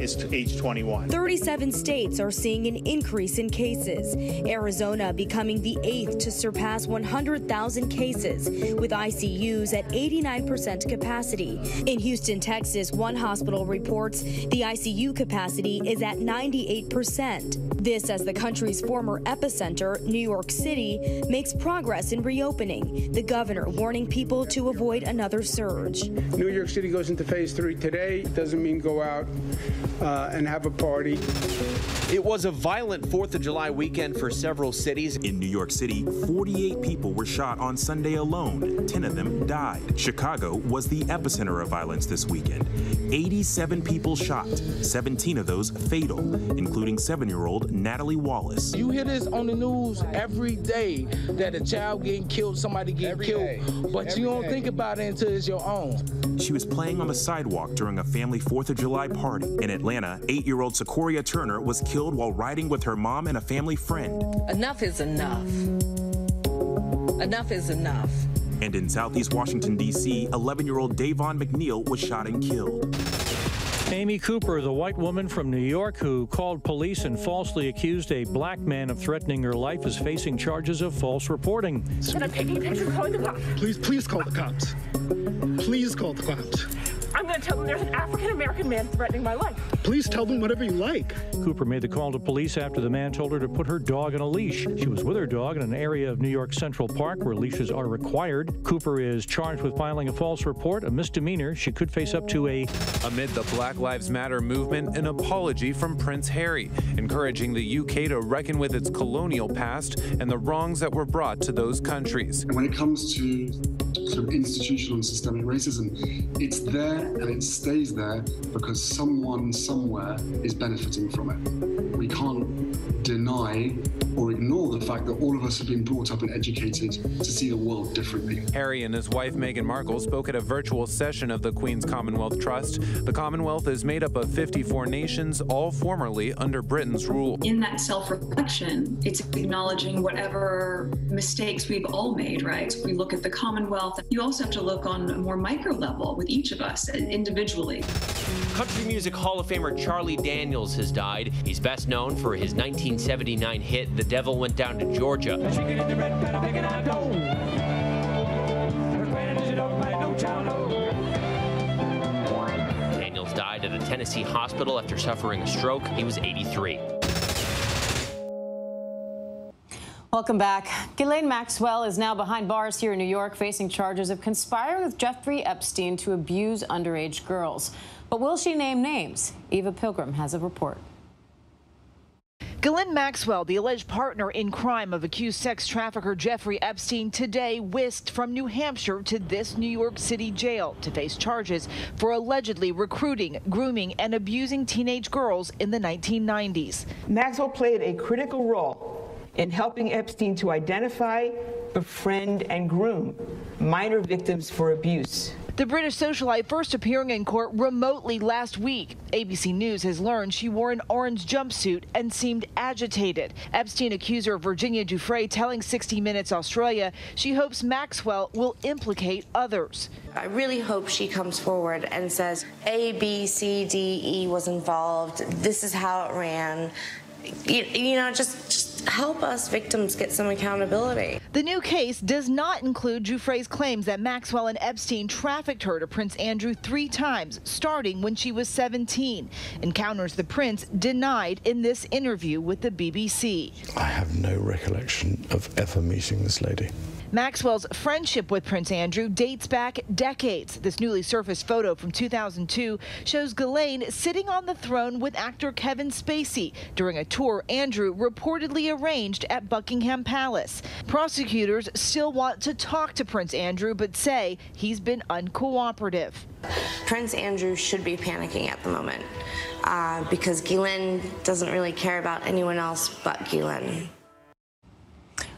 is age 21. 37 states are seeing an increase in cases. Arizona becoming the 8th to surpass 100,000 cases, with ICUs at 89% capacity. In Houston, Texas, one hospital reports the ICU capacity is at 98%. This as the country's former epicenter, New York City, makes progress in reopening, the governor warning people to avoid another surge. New York City goes into phase 3 today. It doesn't mean go out and have a party. It was a violent 4th of July weekend for several cities. In New York City, 48 people were shot on Sunday alone. 10 of them died. Chicago was the epicenter of violence this weekend. 87 people shot, 17 of those fatal, including 7-year-old Natalie Wallace. You hear this on the news every day, that a child getting killed, somebody getting killed, but you don't think about it until it's your own. She was playing on the sidewalk during a family 4th of July party. In Atlanta, 8-year-old Secoria Turner was killed while riding with her mom and a family friend. Enough is enough. Enough is enough. And in Southeast Washington, D.C., 11-year-old Davon McNeil was shot and killed. Amy Cooper, the white woman from New York who called police and falsely accused a black man of threatening her life, is facing charges of false reporting. Please call the cops. Please call the cops. I'm going to tell them there's an African-American man threatening my life. Please tell them whatever you like. Cooper made the call to police after the man told her to put her dog on a leash. She was with her dog in an area of New York Central Park where leashes are required. Cooper is charged with filing a false report, a misdemeanor. She could face up to a... Amid the Black Lives Matter movement, an apology from Prince Harry, encouraging the UK to reckon with its colonial past and the wrongs that were brought to those countries. When it comes to sort of institutional and systemic racism, it's there and it stays there because someone somewhere is benefiting from it. We can't deny or ignore the fact that all of us have been brought up and educated to see the world differently. Harry and his wife Meghan Markle spoke at a virtual session of the Queen's Commonwealth Trust. The Commonwealth is made up of 54 nations, all formerly under Britain's rule. In that self-reflection, it's acknowledging whatever mistakes we've all made, right? We look at the Commonwealth. You also have to look on a more micro level with each of us individually. Country Music Hall of Famer Charlie Daniels has died. He's best known for his 1979 hit, The Devil Went Down to Georgia. Daniels died at a Tennessee hospital after suffering a stroke. He was 83. Welcome back. Ghislaine Maxwell is now behind bars here in New York, facing charges of conspiring with Jeffrey Epstein to abuse underage girls. But will she name names? Eva Pilgrim has a report. Ghislaine Maxwell, the alleged partner in crime of accused sex trafficker Jeffrey Epstein, today whisked from New Hampshire to this New York City jail to face charges for allegedly recruiting, grooming, and abusing teenage girls in the 1990s. Maxwell played a critical role in helping Epstein to identify, befriend, and groom minor victims for abuse. The British socialite first appearing in court remotely last week. ABC News has learned she wore an orange jumpsuit and seemed agitated. Epstein accuser Virginia Dufresne telling 60 Minutes Australia she hopes Maxwell will implicate others. I really hope she comes forward and says A, B, C, D, E was involved. This is how it ran. You know, just help us victims get some accountability. The new case does not include Dufresne's claims that Maxwell and Epstein trafficked her to Prince Andrew 3 times, starting when she was 17. Encounters the prince denied in this interview with the BBC. I have no recollection of ever meeting this lady. Maxwell's friendship with Prince Andrew dates back decades. This newly surfaced photo from 2002 shows Ghislaine sitting on the throne with actor Kevin Spacey during a tour Andrew reportedly arranged at Buckingham Palace. Prosecutors still want to talk to Prince Andrew, but say he's been uncooperative. Prince Andrew should be panicking at the moment because Ghislaine doesn't really care about anyone else but Ghislaine.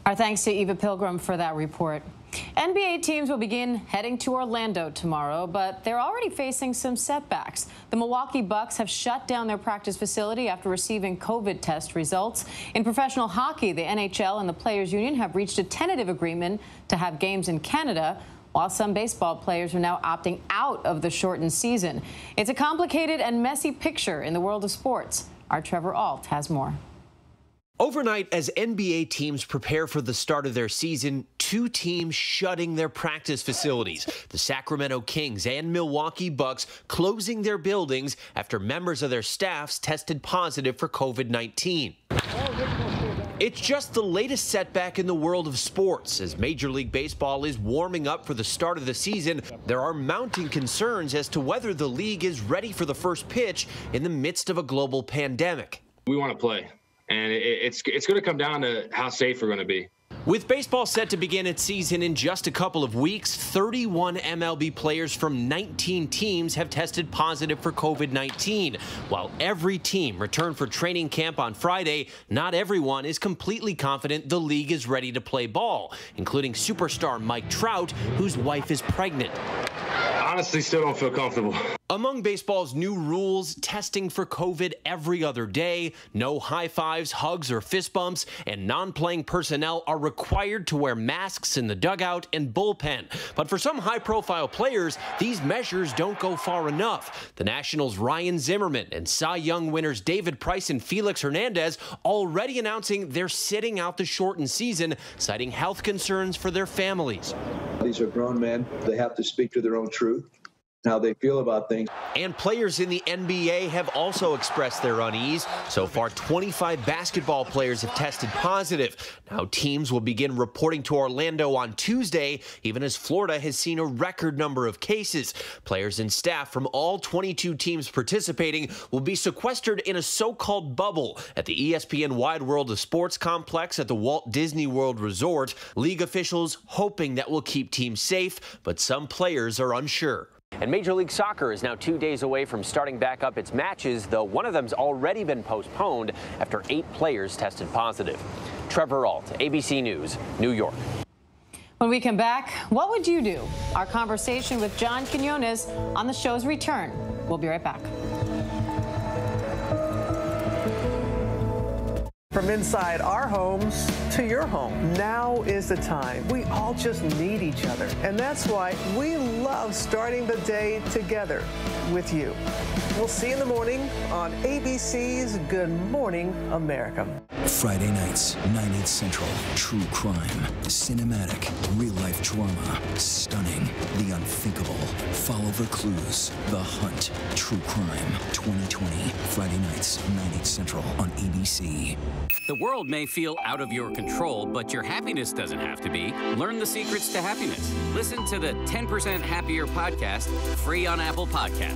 Our thanks to Eva Pilgrim for that report. NBA teams will begin heading to Orlando tomorrow, but they're already facing some setbacks. The Milwaukee Bucks have shut down their practice facility after receiving COVID test results. In professional hockey, the NHL and the Players Union have reached a tentative agreement to have games in Canada, while some baseball players are now opting out of the shortened season. It's a complicated and messy picture in the world of sports. Our Trevor Ault has more. Overnight, as NBA teams prepare for the start of their season, two teams shutting their practice facilities. The Sacramento Kings and Milwaukee Bucks closing their buildings after members of their staffs tested positive for COVID-19. It's just the latest setback in the world of sports. As Major League Baseball is warming up for the start of the season, there are mounting concerns as to whether the league is ready for the first pitch in the midst of a global pandemic. We want to play. And it's going to come down to how safe we're going to be. With baseball set to begin its season in just a couple of weeks, 31 MLB players from 19 teams have tested positive for COVID-19. While every team returned for training camp on Friday, not everyone is completely confident the league is ready to play ball, including superstar Mike Trout, whose wife is pregnant. Honestly, still don't feel comfortable. Among baseball's new rules, testing for COVID every other day, no high fives, hugs, or fist bumps, and non-playing personnel are required to wear masks in the dugout and bullpen. But for some high-profile players, these measures don't go far enough. The Nationals' Ryan Zimmerman and Cy Young winners David Price and Felix Hernandez already announcing they're sitting out the shortened season, citing health concerns for their families. These are grown men. They have to speak to their own truth, how they feel about things. And players in the NBA have also expressed their unease. So far, 25 basketball players have tested positive. Now teams will begin reporting to Orlando on Tuesday, even as Florida has seen a record number of cases. Players and staff from all 22 teams participating will be sequestered in a so-called bubble at the ESPN Wide World of Sports complex at the Walt Disney World Resort. League officials hoping that will keep teams safe, but some players are unsure. And Major League Soccer is now 2 days away from starting back up its matches, though one of them's already been postponed after 8 players tested positive. Trevor Ault, ABC News, New York. When we come back, what would you do? Our conversation with John Quinones on the show's return. We'll be right back. From inside our homes to your home, now is the time. We all just need each other. And that's why we love starting the day together with you. We'll see you in the morning on ABC's Good Morning America. Friday nights, 9, 8 Central. True crime, cinematic, real-life drama, stunning, the unthinkable. Follow the clues, the hunt. True crime, 2020. Friday nights, 9, 8 Central on ABC. The world may feel out of your control, but your happiness doesn't have to be. Learn the secrets to happiness. Listen to the 10% Happier podcast, free on Apple Podcasts.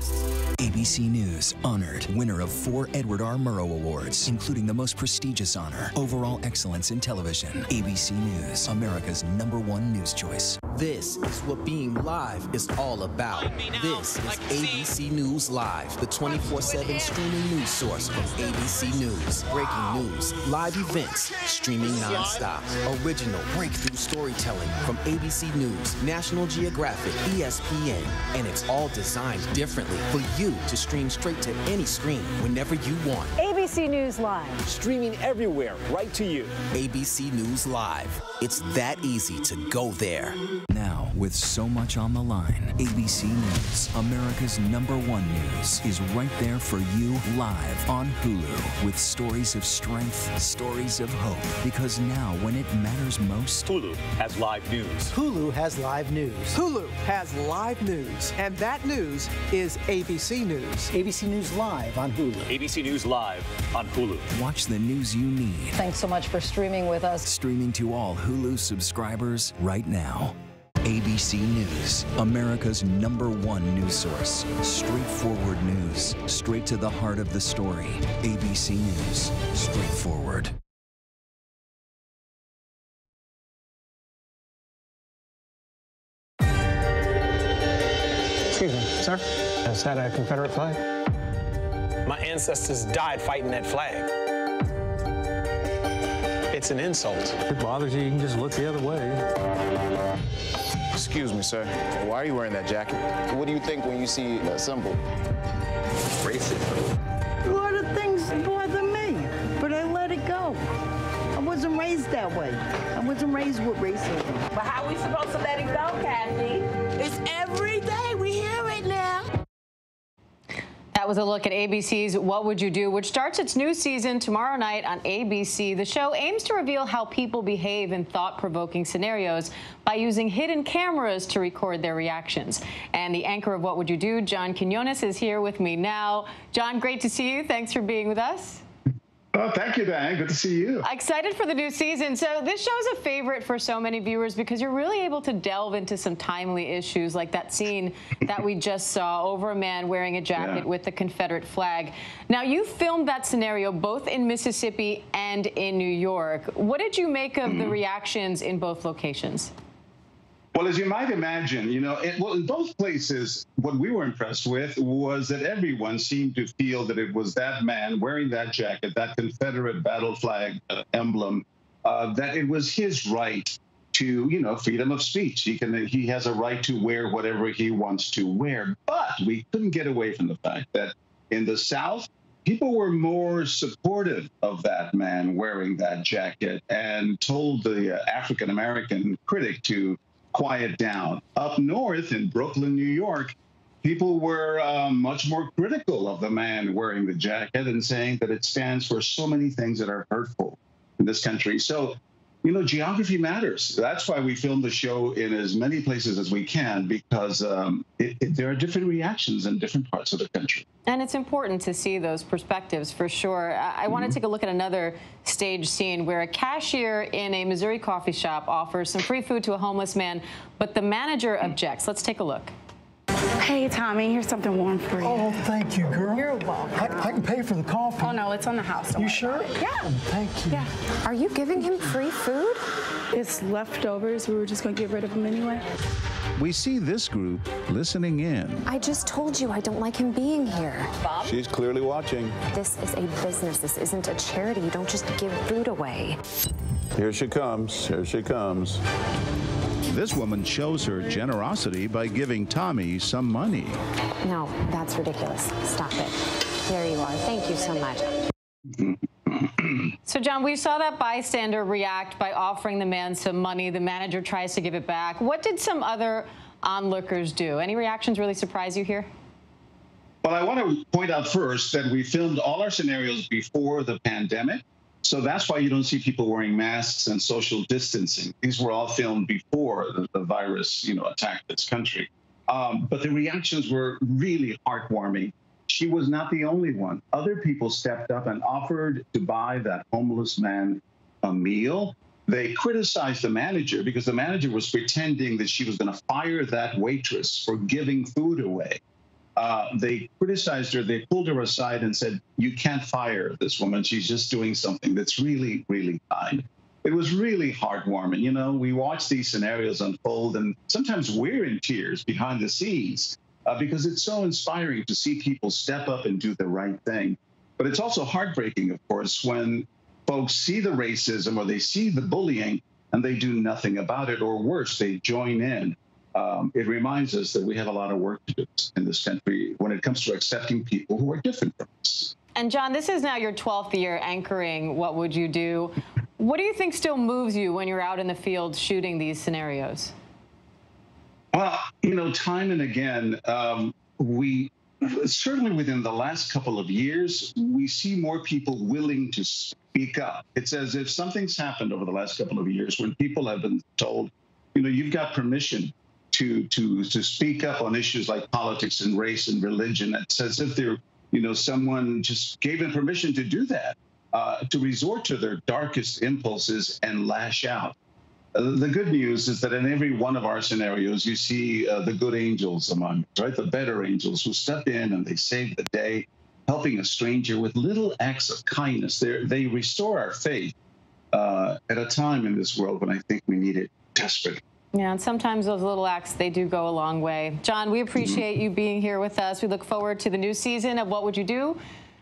ABC News honored winner of 4 Edward R. Murrow Awards, including the most prestigious honor, overall excellence in television. ABC News, America's #1 news choice. This is what being live is all about. This is ABC News Live, the 24/7 streaming news source from ABC News. Breaking news, live events, streaming nonstop. Original breakthrough storytelling from ABC News, National Geographic, ESPN, and it's all designed differently for you to stream straight to any screen whenever you want. ABC News Live. Streaming everywhere, right to you. ABC News Live. It's that easy to go there. Now, with so much on the line, ABC News, America's #1 news, is right there for you live on Hulu with stories of strength, stories of hope, because now when it matters most, Hulu has live news. Hulu has live news. Hulu has live news, and that news is ABC News. ABC News Live on Hulu. ABC News Live on Hulu. Watch the news you need. Thanks so much for streaming with us. Streaming to all Hulu subscribers right now. ABC News, America's #1 news source. Straightforward news, straight to the heart of the story. ABC News, straightforward. Excuse me, sir. Is that a Confederate flag? My ancestors died fighting that flag. It's It's an insult. If it bothers you, you can just look the other way. Excuse me, sir. Why are you wearing that jacket? What do you think when you see that symbol? Racism. A lot of things bother me, but I let it go. I wasn't raised that way. I wasn't raised with racism. But how are we supposed to let it go, Kathy? It's every day. We hear it now. That was a look at ABC's What Would You Do, which starts its new season tomorrow night on ABC. The show aims to reveal how people behave in thought-provoking scenarios by using hidden cameras to record their reactions. And the anchor of What Would You Do, John Quinones, is here with me now. John, great to see you. Thanks for being with us. Oh, thank you, Diane. Good to see you. Excited for the new season. So this show's a favorite for so many viewers because you're really able to delve into some timely issues like that scene that we just saw over a man wearing a jacket with the Confederate flag. Now, you filmed that scenario both in Mississippi and in New York. What did you make of the reactions in both locations? Well, as you might imagine, you know, in both places, what we were impressed with was that everyone seemed to feel that it was that man wearing that jacket, that Confederate battle flag emblem, that it was his right to, you know, freedom of speech. He has a right to wear whatever he wants to wear. But we couldn't get away from the fact that in the South, people were more supportive of that man wearing that jacket and told the African-American critic to quiet down. Up north in Brooklyn, New York, people were much more critical of the man wearing the jacket and saying that it stands for so many things that are hurtful in this country. So, you know, geography matters. That's why we film the show in as many places as we can, because there are different reactions in different parts of the country. And it's important to see those perspectives, for sure. I want to take a look at another stage scene where a cashier in a Missouri coffee shop offers some free food to a homeless man, but the manager objects. Let's take a look. Hey, Tommy, here's something warm for you. Oh, thank you, girl. You're welcome. I can pay for the coffee. Oh, no, it's on the house. You sure? Yeah. Oh, thank you. Yeah. Are you giving him free food? It's leftovers. We were just going to get rid of him anyway. We see this group listening in. I just told you I don't like him being here. Bob? She's clearly watching. This is a business. This isn't a charity. You don't just give food away. Here she comes. Here she comes. This woman shows her generosity by giving Tommy some money. No, that's ridiculous. Stop it. There you are. Thank you so much. So, John, we saw that bystander react by offering the man some money. The manager tries to give it back. What did some other onlookers do? Any reactions really surprise you here? Well, I want to point out first that we filmed all our scenarios before the pandemic. So that's why you don't see people wearing masks and social distancing. These were all filmed before the virus, you know, attacked this country. But the reactions were really heartwarming. She was not the only one. Other people stepped up and offered to buy that homeless man a meal. They criticized the manager because the manager was pretending that she was going to fire that waitress for giving food away. They criticized her. They pulled her aside and said, you can't fire this woman. She's just doing something that's really, really kind. It was really heartwarming. You know, we watch these scenarios unfold, and sometimes we're in tears behind the scenes because it's so inspiring to see people step up and do the right thing. But it's also heartbreaking, of course, when folks see the racism or they see the bullying and they do nothing about it, or worse, they join in. It reminds us that we have a lot of work to do in this country when it comes to accepting people who are different from us. And, John, this is now your 12th year anchoring What Would You Do? What do you think still moves you when you're out in the field shooting these scenarios? Well, you know, time and again, certainly within the last couple of years, we see more people willing to speak up. It's as if something's happened over the last couple of years when people have been told, you know, you've got permission to speak up on issues like politics and race and religion. It's as if they're, you know, someone just gave them permission to do that, to resort to their darkest impulses and lash out. The good news is that in every one of our scenarios, you see the good angels among us, right? The better angels who stepped in and they saved the day, helping a stranger with little acts of kindness. They restore our faith at a time in this world when I think we need it desperately. Yeah, and sometimes those little acts, they do go a long way. John, we appreciate you being here with us. We look forward to the new season of What Would You Do?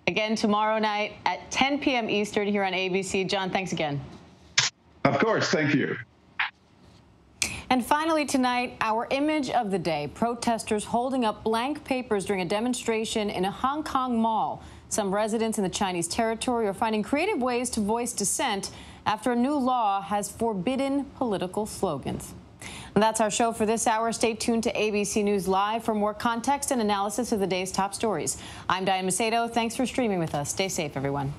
Again, tomorrow night at 10 p.m. Eastern here on ABC. John, thanks again. Of course. Thank you. And finally tonight, our image of the day, protesters holding up blank papers during a demonstration in a Hong Kong mall. Some residents in the Chinese territory are finding creative ways to voice dissent after a new law has forbidden political slogans. And that's our show for this hour. Stay tuned to ABC News Live for more context and analysis of the day's top stories. I'm Diane Macedo. Thanks for streaming with us. Stay safe, everyone.